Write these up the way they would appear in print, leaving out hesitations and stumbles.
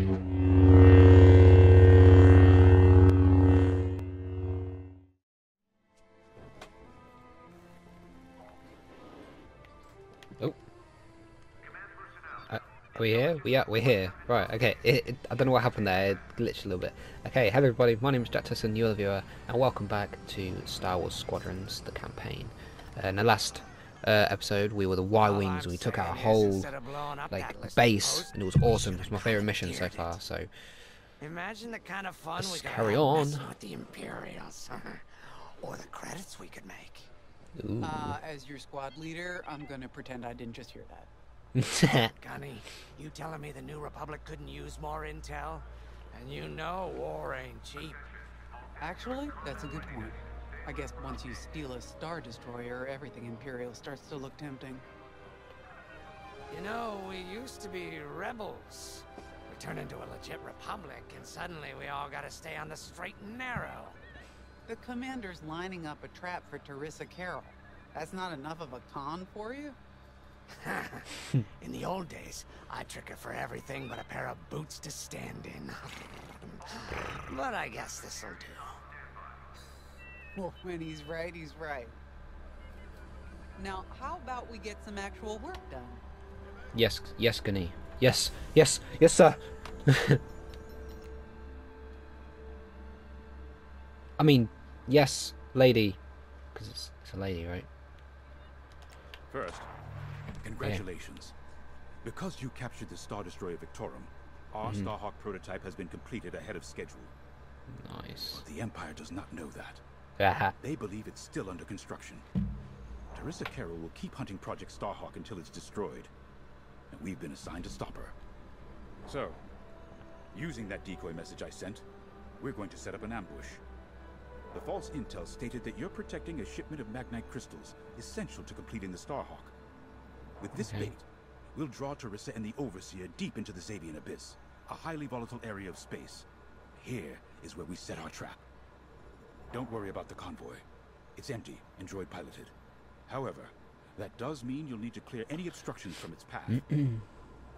Oh. Are we here? Yeah, we're here. Right, okay. I don't know what happened there. It glitched a little bit. Okay, hello everybody. My name is Jac Tesson, you're the viewer, and welcome back to Star Wars Squadrons, the campaign. In the last episode, we were the Y-Wings, and we took our whole like base, and it was awesome. It was my favourite mission so far, so... Imagine the kind of fun let's carry on. With the Imperials, or the credits we could make. As your squad leader, I'm gonna pretend I didn't just hear that. Gunny, you telling me the New Republic couldn't use more intel? And you know war ain't cheap. Actually, that's a good point. I guess once you steal a Star Destroyer, everything Imperial starts to look tempting. You know, we used to be rebels. We turned into a legit republic, and suddenly we all gotta stay on the straight and narrow. The commander's lining up a trap for Teresa Carroll. That's not enough of a con for you? In the old days, I'd trick her for everything but a pair of boots to stand in. But I guess this'll do. Well, when he's right, he's right. Now, how about we get some actual work done? Yes, yes, Gunny. Yes, yes, yes, sir. I mean, yes, lady. Because it's a lady, right? First, congratulations. Yeah. Because you captured the Star Destroyer Victorum, our Starhawk prototype has been completed ahead of schedule. Nice. But the Empire does not know that. They believe it's still under construction. Teresa Carroll will keep hunting Project Starhawk until it's destroyed. And we've been assigned to stop her. So, using that decoy message I sent, we're going to set up an ambush. The false intel stated that you're protecting a shipment of Magnite crystals, essential to completing the Starhawk. With this bait, we'll draw Teresa and the Overseer deep into the Javian Abyss, a highly volatile area of space. Here is where we set our trap. Don't worry about the convoy. It's empty and droid-piloted. However, that does mean you'll need to clear any obstructions from its path.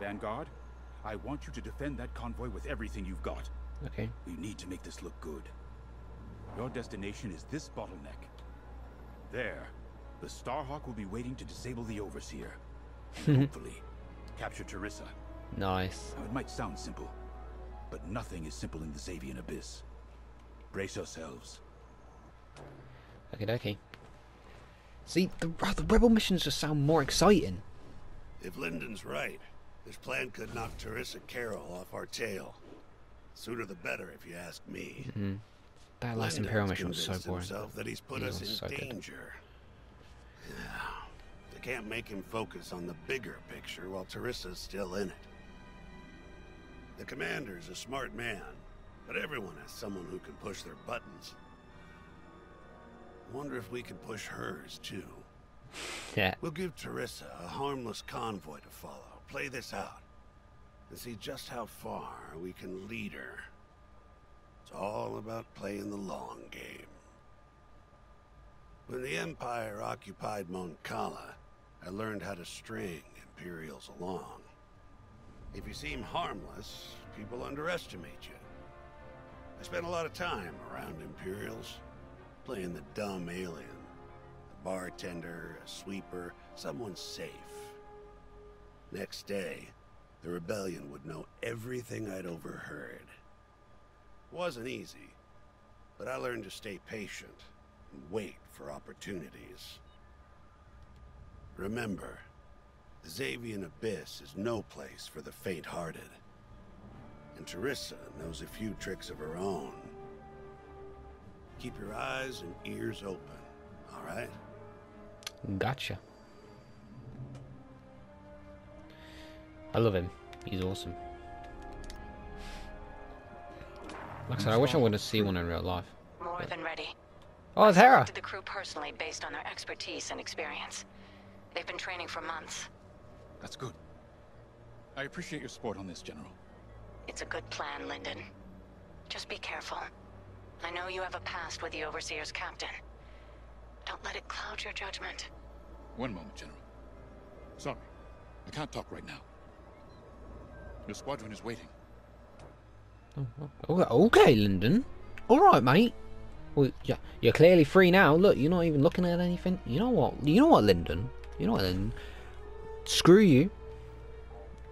Vanguard, I want you to defend that convoy with everything you've got. Okay. We need to make this look good. Your destination is this bottleneck. There, the Starhawk will be waiting to disable the Overseer. And hopefully, capture Teresa. Nice. Now, it might sound simple, but nothing is simple in the Javian Abyss. Brace yourselves. Okie dokie. See, the rebel missions just sound more exciting. If Lindon's right, this plan could knock Teresa Carroll off our tail. Sooner the better, if you ask me. That last Imperial mission was so boring. That he's put us in danger. They can't make him focus on the bigger picture while Teresa's still in it. The commander's a smart man, but everyone has someone who can push their buttons. Wonder if we can push hers, too. Yeah. We'll give Teresa a harmless convoy to follow, play this out, and see just how far we can lead her. It's all about playing the long game. When the Empire occupied Mon Cala, I learned how to string Imperials along. If you seem harmless, people underestimate you. I spent a lot of time around Imperials, playing the dumb alien, a bartender, a sweeper, someone safe. Next day, the rebellion would know everything I'd overheard. Wasn't easy, but I learned to stay patient and wait for opportunities. Remember, the Javian Abyss is no place for the faint-hearted. And Teresa knows a few tricks of her own. Keep your eyes and ears open, all right? Gotcha. I love him. He's awesome. Like I said, I wish I would have seen one in real life. More than ready. Oh, it's Hera! I selected the crew personally based on their expertise and experience. They've been training for months. That's good. I appreciate your support on this, General. It's a good plan, Lindon. Just be careful. I know you have a past with the Overseer's captain. Don't let it cloud your judgment. One moment, General. Sorry, I can't talk right now. Your squadron is waiting. Okay, Lindon. All right, mate. Well, you're clearly free now. Look, you're not even looking at anything. You know what? You know what, Lindon? You know what, Lindon? Screw you.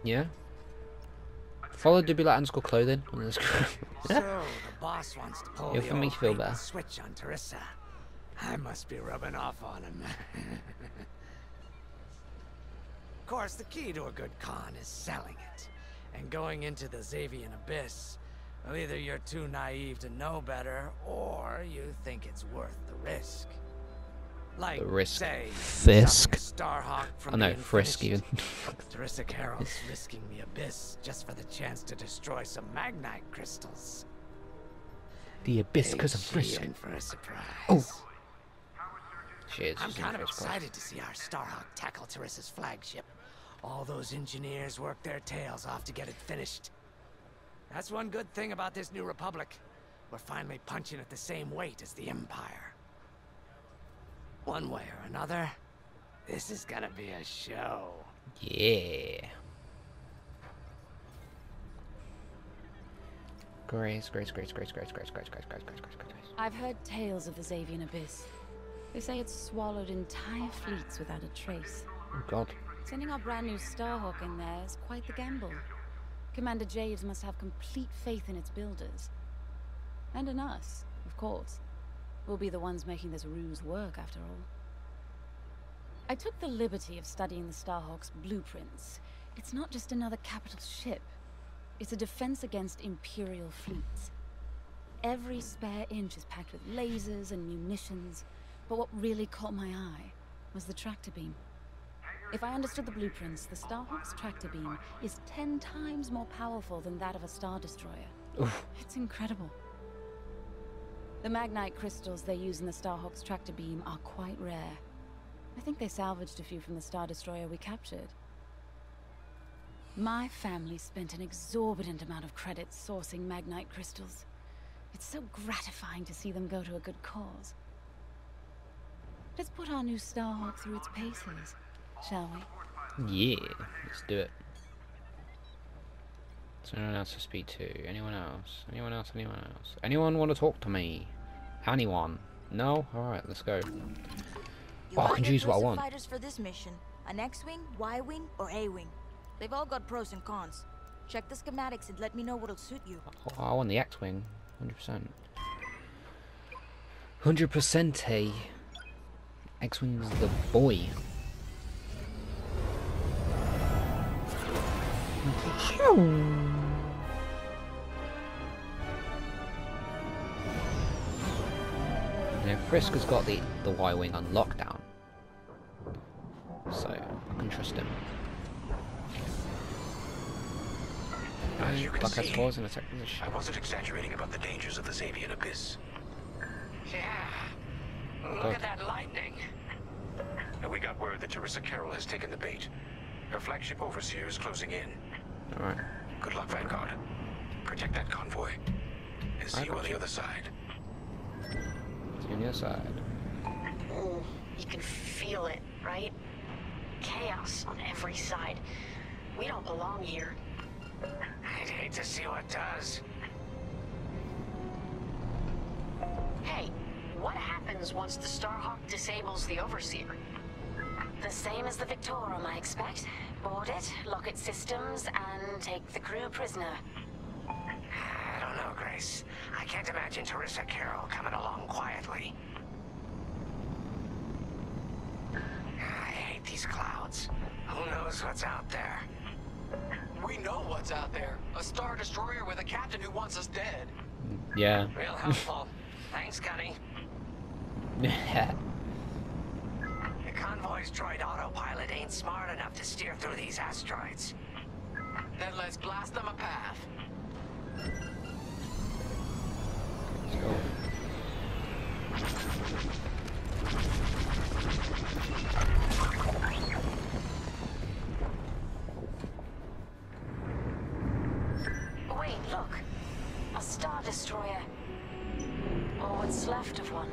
Yeah. Follow DaBoolhat _ Clothing. So the boss wants to pull the old bait switch on Teresa. I must be rubbing off on him. Of course, the key to a good con is selling it. And going into the Javian Abyss, well, either you're too naive to know better, or you think it's worth the risk. Like, the risk. Say, Fisk. Starhawk from the Frisk even. Teresa Carroll's risking the Abyss just for the chance to destroy some Magnite crystals. The Abyss because of Frisk. For a surprise. Oh. Jeez, I'm kind of excited to see our Starhawk tackle Teresa's flagship. All those engineers work their tails off to get it finished. That's one good thing about this new republic. We're finally punching at the same weight as the Empire. One way or another, this is gonna be a show. Yeah. Grace. I've heard tales of the Javian Abyss. They say it's swallowed entire fleets without a trace. Oh God. Sending our brand new Starhawk in there is quite the gamble. Commander Javes must have complete faith in its builders. And in us, of course. We'll be the ones making this ruse work, after all. I took the liberty of studying the Starhawk's blueprints. It's not just another capital ship. It's a defense against Imperial fleets. Every spare inch is packed with lasers and munitions. But what really caught my eye was the tractor beam. If I understood the blueprints, the Starhawk's tractor beam is 10 times more powerful than that of a Star Destroyer. Oof. It's incredible. The Magnite crystals they use in the Starhawk's tractor beam are quite rare. I think they salvaged a few from the Star Destroyer we captured. My family spent an exorbitant amount of credits sourcing Magnite crystals. It's so gratifying to see them go to a good cause. Let's put our new Starhawk through its paces. Shall we? Yeah, let's do it. Is there anyone else to speak to? Anyone else? Anyone else? Anyone else? Anyone want to talk to me? Anyone? No? Alright, let's go. Oh, I can choose what I want. Fighters for this mission. An X-Wing, Y-Wing, or A-Wing. They've all got pros and cons. Check the schematics and let me know what'll suit you. I want the X-Wing. 100%. 100%, hey. X-Wing is the boy. Now Frisk has got the Y-Wing on lockdown, so I can trust him. As you can see, I wasn't exaggerating about the dangers of the Javian Abyss. Yeah, look at that lightning. And we got word that Teresa Carroll has taken the bait. Her flagship Overseer is closing in. Alright. Good luck, Vanguard. Protect that convoy. And see you on the other side. See you on the other side. Oh, you can feel it, right? Chaos on every side. We don't belong here. I'd hate to see what does. Hey, what happens once the Starhawk disables the Overseer? The same as the Victorum, I expect. Board it, lock its systems, and take the crew prisoner. I don't know, Grace. I can't imagine Teresa Carroll coming along quietly. I hate these clouds. Who knows what's out there? We know what's out there. A Star Destroyer with a captain who wants us dead. Yeah. Real helpful. Thanks, Gunny. The convoy's droid autopilot ain't smart enough to steer through these asteroids. Then let's blast them a path. Let's go. Wait, look. A Star Destroyer. Or what's left of one.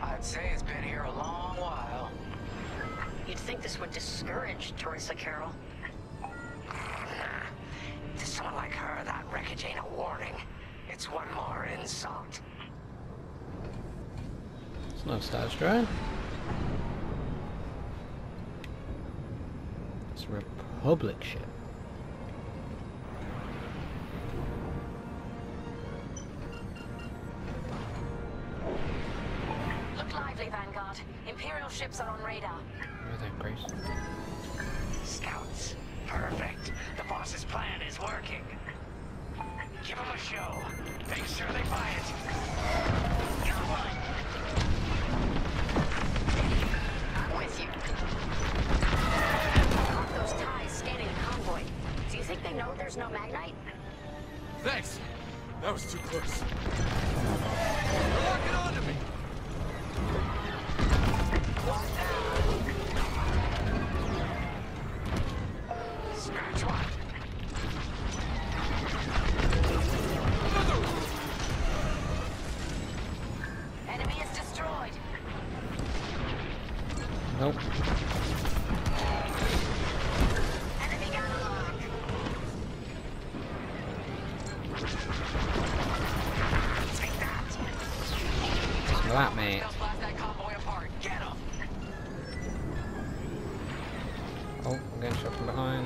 I'd say it's been here a long while. You'd think this would discourage Teresa Carroll. Nah. To someone like her, that wreckage ain't a war No stars dry. It's a Republic ship. Look lively, Vanguard. Imperial ships are on radar. Oh, thank Grace. Scouts. Perfect. The boss's plan is working. Give them a show. Make sure they buy it. You're one. I'm with you. Off those ties scanning a convoy. Do you think they know there's no Magnite? Thanks. That was too close. They're locking onto me. Scratch one. Nope. Enemy got a lock. Take that. Look at that, mate. They'll blast that convoy apart. Get him. Oh, I'm getting shot from behind.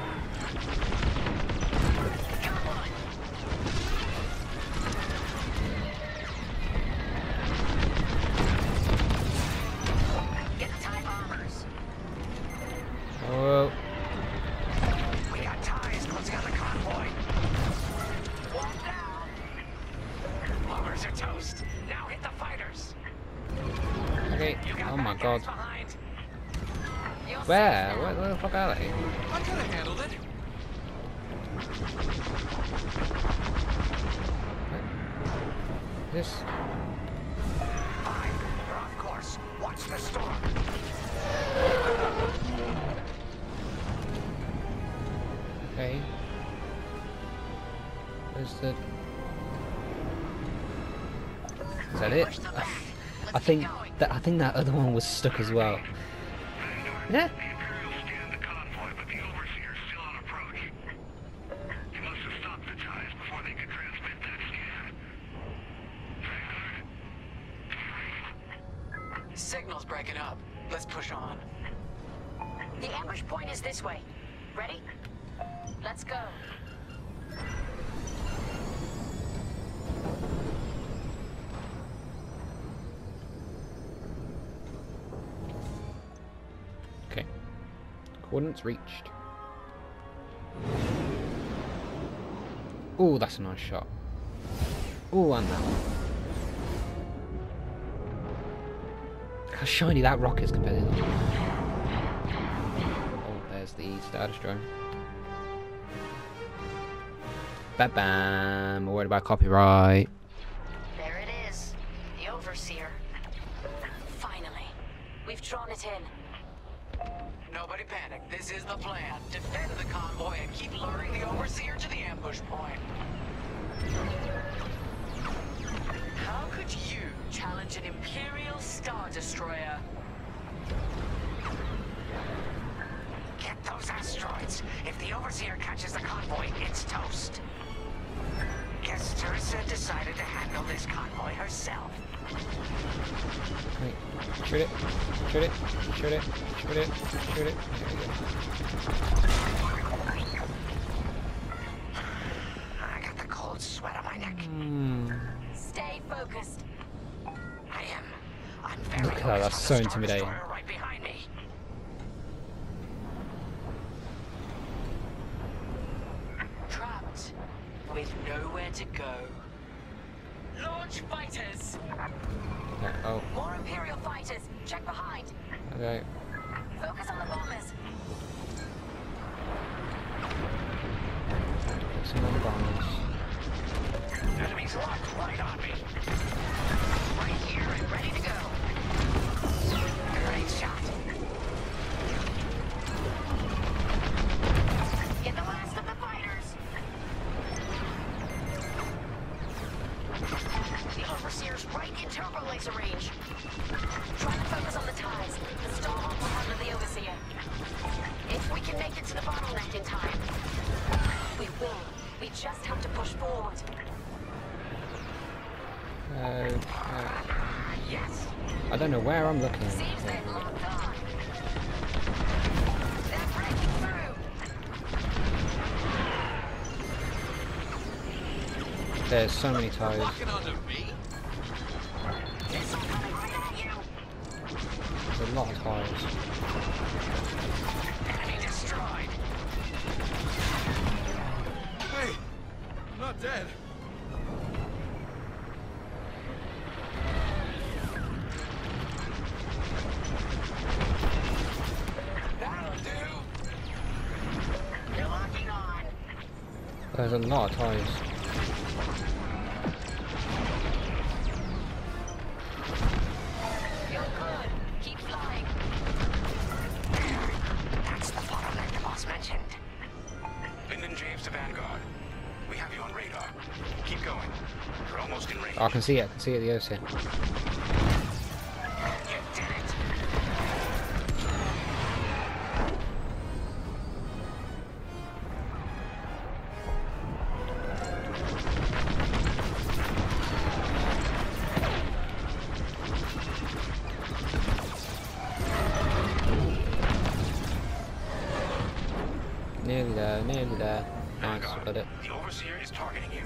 Where? Where the fuck are they? I could have handled it. This. Fine, we're off course. Watch the storm. Okay. Where's the? Is that it? I think that other one was stuck as well. Yeah. The Imperials scanned the convoy, but the Overseer is still on approach. They must have stopped the ties before they could transmit that scan. Signal's breaking up. Let's push on. The ambush point is this way. Ready? Let's go. Coordinates reached. Oh, that's a nice shot. Oh, and that one. How shiny that rock is compared to the one. Oh, there's the Star Destroyer. Ba-bam! We're worried about copyright. There it is. The Overseer. Finally. We've drawn it in. Nobody panic. This is the plan. Defend the convoy and keep luring the Overseer to the ambush point. How could you challenge an Imperial Star Destroyer? Get those asteroids. If the Overseer catches the convoy, it's toast. Guess Teresa decided to handle this convoy herself. Wait, shoot it, shoot it, shoot it, shoot it, shoot it. I got the cold sweat on my neck. Stay focused. I am. I'm very focused. Oh, that's so intimidating. Right behind me. Trapped with nowhere to go. Launch fighters! Oh. More Imperial fighters! Check behind! Okay. Focus on the bombers! Focus on the bombers. Enemies locked right on me! Right here and ready to go! Great shot! Get the last of the fighters! The Overseer's right in turbo laser range. Try to focus on the ties. The Starhawk will handle the Overseer. If we can make it to the bottleneck in time, we will. We just have to push forward. Yes. I don't know where I'm looking. Seems they've locked on. They're breaking through. There's so many tires. There's a lot of tires. Enemy destroyed. Hey, I'm not dead. There's a lot of toys. You're good. Keep flying. That's the bottleneck the boss mentioned. Lindon, Javes to Vanguard. We have you on radar. Keep going. We're almost in range. Oh, I can see it. I can see it. The Overseer. You did it. Nearly there. Nice, got it. The Overseer is targeting you.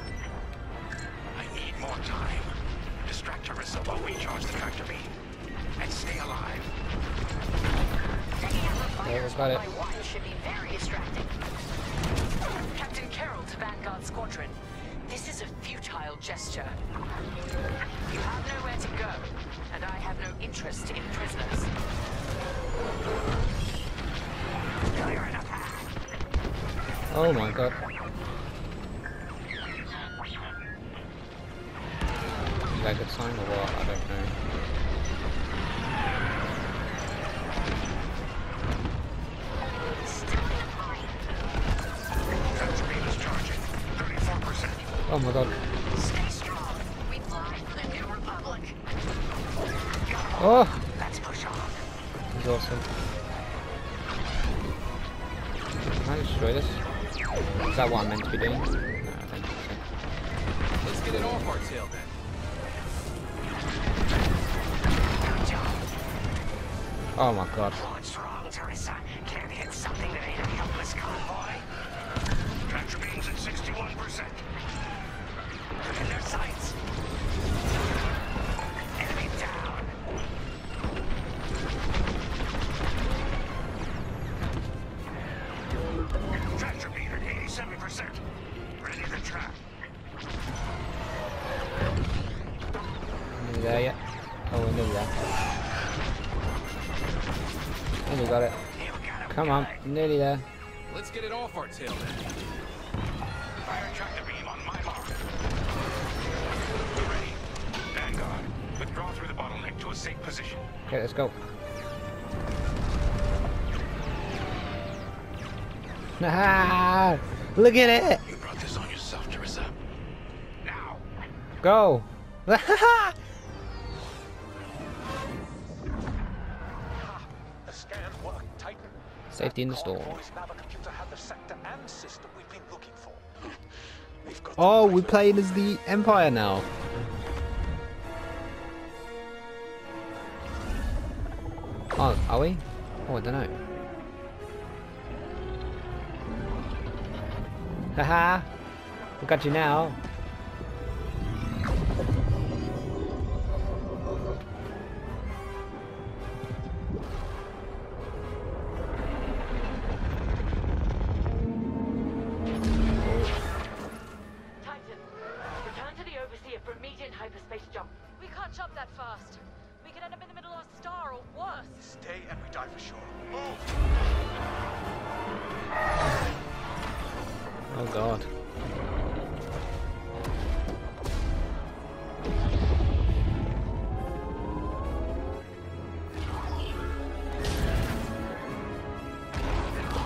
I need more time. Distract Teresa while we charge the tractor beam. And stay alive. Taking out the fires one by one should be very distracting. Captain Carroll to Vanguard Squadron. This is a futile gesture. You have nowhere to go, and I have no interest in prisoners. You're in a path. Oh my god. Is that a good sign or what? I don't know. Still in the fight. That speed is charging. 34%. Oh my god. Stay strong. We fly for the New Republic. Oh! Let's push on. He's awesome. Can I destroy this? Is that what I'm meant to be doing? No, I don't think so. Let's get it off our tail then. Oh my god. What's wrong, Teresa? Can't hit something that ain't a helpless convoy. Tractor beams at 61%. In their sights. Enemy down. Tractor beam at 87%. Ready to trap. Nearly there yet? Oh, we're nearly there. Nearly got it. Come on, nearly there. Let's get it off our tail then. Fire tractor beam on my mark. We're ready. Vanguard, withdraw through the bottleneck to a safe position. Okay, let's go. Ah, look at it! You brought this on yourself, Teresa. Now, go! Safety in the storm. Oh, we're playing as the Empire now. Oh, are we? Oh, I don't know. Haha! We got you now. Titan, return to the Overseer for immediate hyperspace jump. We can't jump that fast. We could end up in the middle of a star or worse. Stay and we die for sure. Move. Oh god.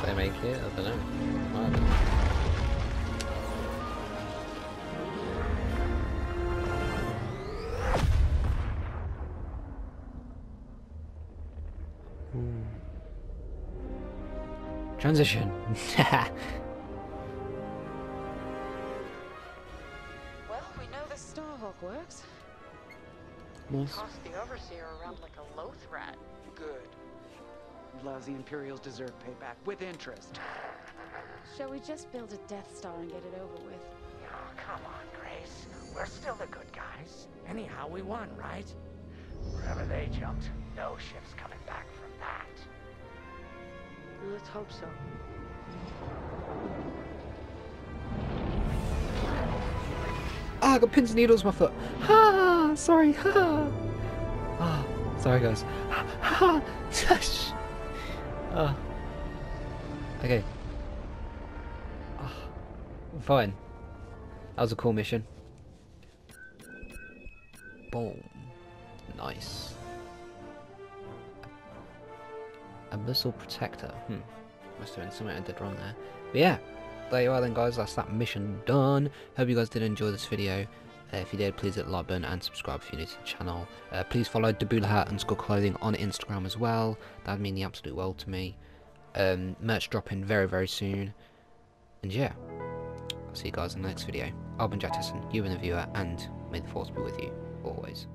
Did they make it? I don't know. Transition. Nice. Tossed the Overseer around like a loath rat. Good. Lousy Imperials deserve payback with interest. Shall we just build a Death Star and get it over with? Oh, come on, Grace. We're still the good guys. Anyhow, we won, right? Wherever they jumped, no ship's coming back from that. Let's hope so. Ah, I got pins and needles in my foot. Ha! Ah, sorry. Ha! Ah, oh, sorry guys. Ha! Ah, ha! Ah. Okay. Fine. That was a cool mission. Boom. Nice. A missile protector. Hmm. Must have been something I did wrong there. But yeah. There you are then guys. That's that mission done. Hope you guys did enjoy this video. If you did, please hit the like button and subscribe if you're new to the channel. Please follow DaBoolHat_Clothing on Instagram as well. That would mean the absolute world to me. Merch dropping very, very soon. And yeah. I'll see you guys in the next video. I've been Jac Tesson, you've been the viewer, and may the force be with you, always.